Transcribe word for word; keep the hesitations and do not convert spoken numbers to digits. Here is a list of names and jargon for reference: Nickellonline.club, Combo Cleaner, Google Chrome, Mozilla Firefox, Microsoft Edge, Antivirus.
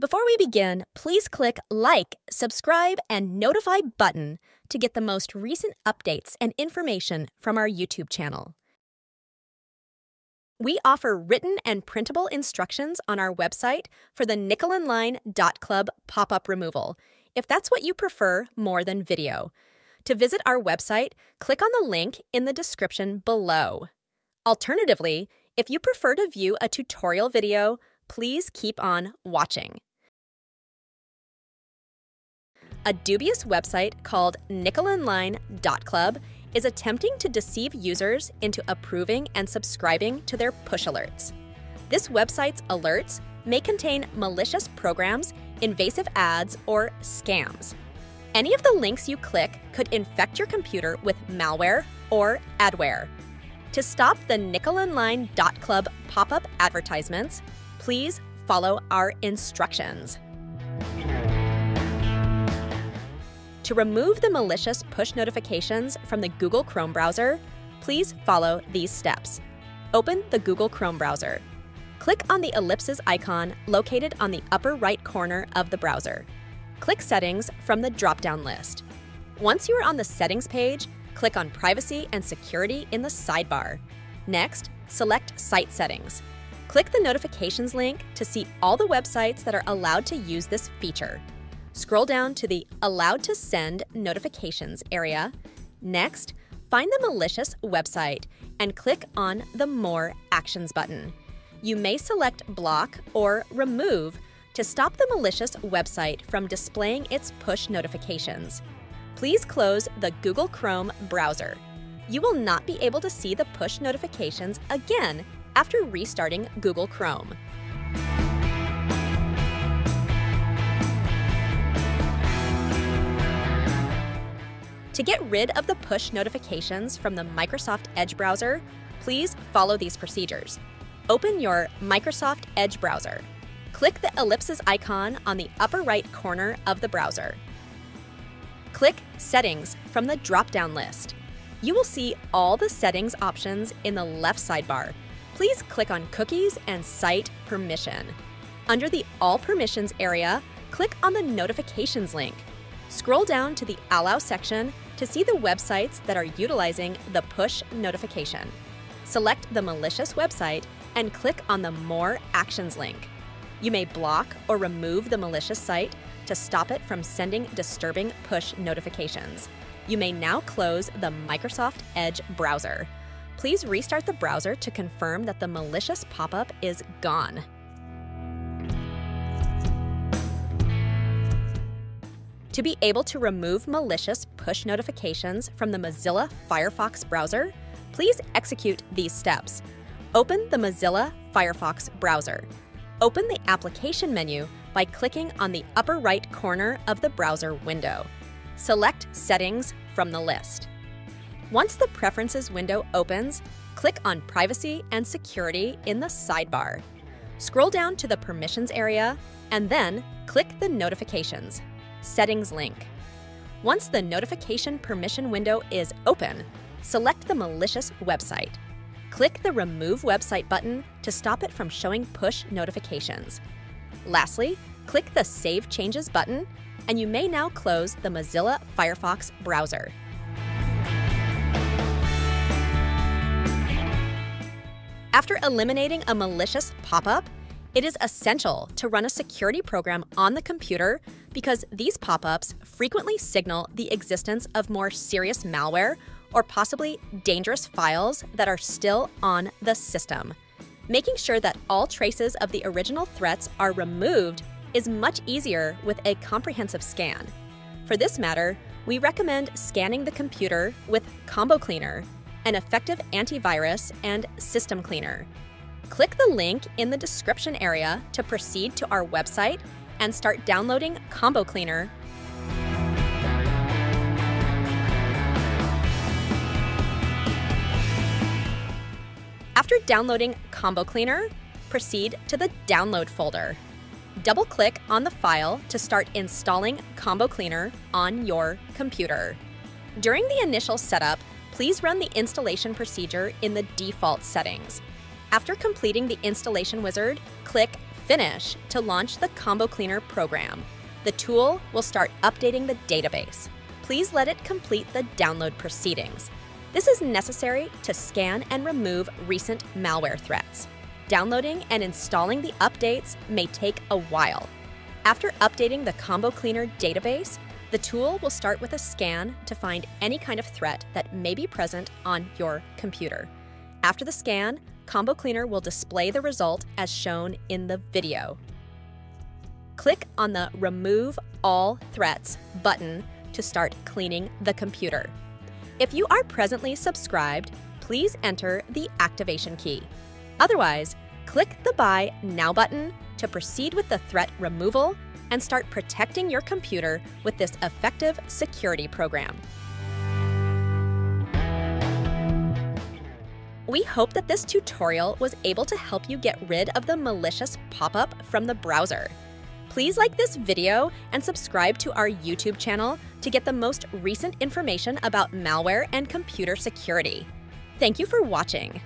Before we begin, please click like, subscribe, and notify button to get the most recent updates and information from our YouTube channel. We offer written and printable instructions on our website for the Nickellonline dot club pop-up removal, if that's what you prefer more than video. To visit our website, click on the link in the description below. Alternatively, if you prefer to view a tutorial video, please keep on watching. A dubious website called Nickellonline dot club is attempting to deceive users into approving and subscribing to their push alerts. This website's alerts may contain malicious programs, invasive ads, or scams. Any of the links you click could infect your computer with malware or adware. To stop the Nickellonline dot club pop-up advertisements, please follow our instructions. To remove the malicious push notifications from the Google Chrome browser, please follow these steps. Open the Google Chrome browser. Click on the ellipses icon located on the upper right corner of the browser. Click Settings from the drop-down list. Once you are on the Settings page, click on Privacy and Security in the sidebar. Next, select Site Settings. Click the Notifications link to see all the websites that are allowed to use this feature. Scroll down to the Allowed to Send Notifications area. Next, find the malicious website and click on the More Actions button. You may select Block or Remove to stop the malicious website from displaying its push notifications. Please close the Google Chrome browser. You will not be able to see the push notifications again after restarting Google Chrome. To get rid of the push notifications from the Microsoft Edge browser, please follow these procedures. Open your Microsoft Edge browser. Click the ellipses icon on the upper right corner of the browser. Click Settings from the drop-down list. You will see all the settings options in the left sidebar. Please click on Cookies and Site Permission. Under the All Permissions area, click on the Notifications link. Scroll down to the Allow section to see the websites that are utilizing the push notification. Select the malicious website and click on the More Actions link. You may block or remove the malicious site to stop it from sending disturbing push notifications. You may now close the Microsoft Edge browser. Please restart the browser to confirm that the malicious pop-up is gone. To be able to remove malicious push notifications from the Mozilla Firefox browser, please execute these steps. Open the Mozilla Firefox browser. Open the application menu by clicking on the upper right corner of the browser window. Select Settings from the list. Once the Preferences window opens, click on Privacy and Security in the sidebar. Scroll down to the Permissions area and then click the Notifications Settings link. Once the notification permission window is open, select the malicious website. Click the Remove Website button to stop it from showing push notifications. Lastly, click the Save Changes button, and you may now close the Mozilla Firefox browser. After eliminating a malicious pop-up, it is essential to run a security program on the computer because these pop-ups frequently signal the existence of more serious malware or possibly dangerous files that are still on the system. Making sure that all traces of the original threats are removed is much easier with a comprehensive scan. For this matter, we recommend scanning the computer with Combo Cleaner, an effective antivirus, and System Cleaner. Click the link in the description area to proceed to our website and start downloading Combo Cleaner. After downloading Combo Cleaner, proceed to the Download folder. Double-click on the file to start installing Combo Cleaner on your computer. During the initial setup, please run the installation procedure in the default settings. After completing the installation wizard, click Finish to launch the Combo Cleaner program. The tool will start updating the database. Please let it complete the download proceedings. This is necessary to scan and remove recent malware threats. Downloading and installing the updates may take a while. After updating the Combo Cleaner database, the tool will start with a scan to find any kind of threat that may be present on your computer. After the scan, Combo Cleaner will display the result as shown in the video. Click on the Remove All Threats button to start cleaning the computer. If you are presently subscribed, please enter the activation key. Otherwise, click the Buy Now button to proceed with the threat removal and start protecting your computer with this effective security program. We hope that this tutorial was able to help you get rid of the malicious pop-up from the browser. Please like this video and subscribe to our YouTube channel to get the most recent information about malware and computer security. Thank you for watching.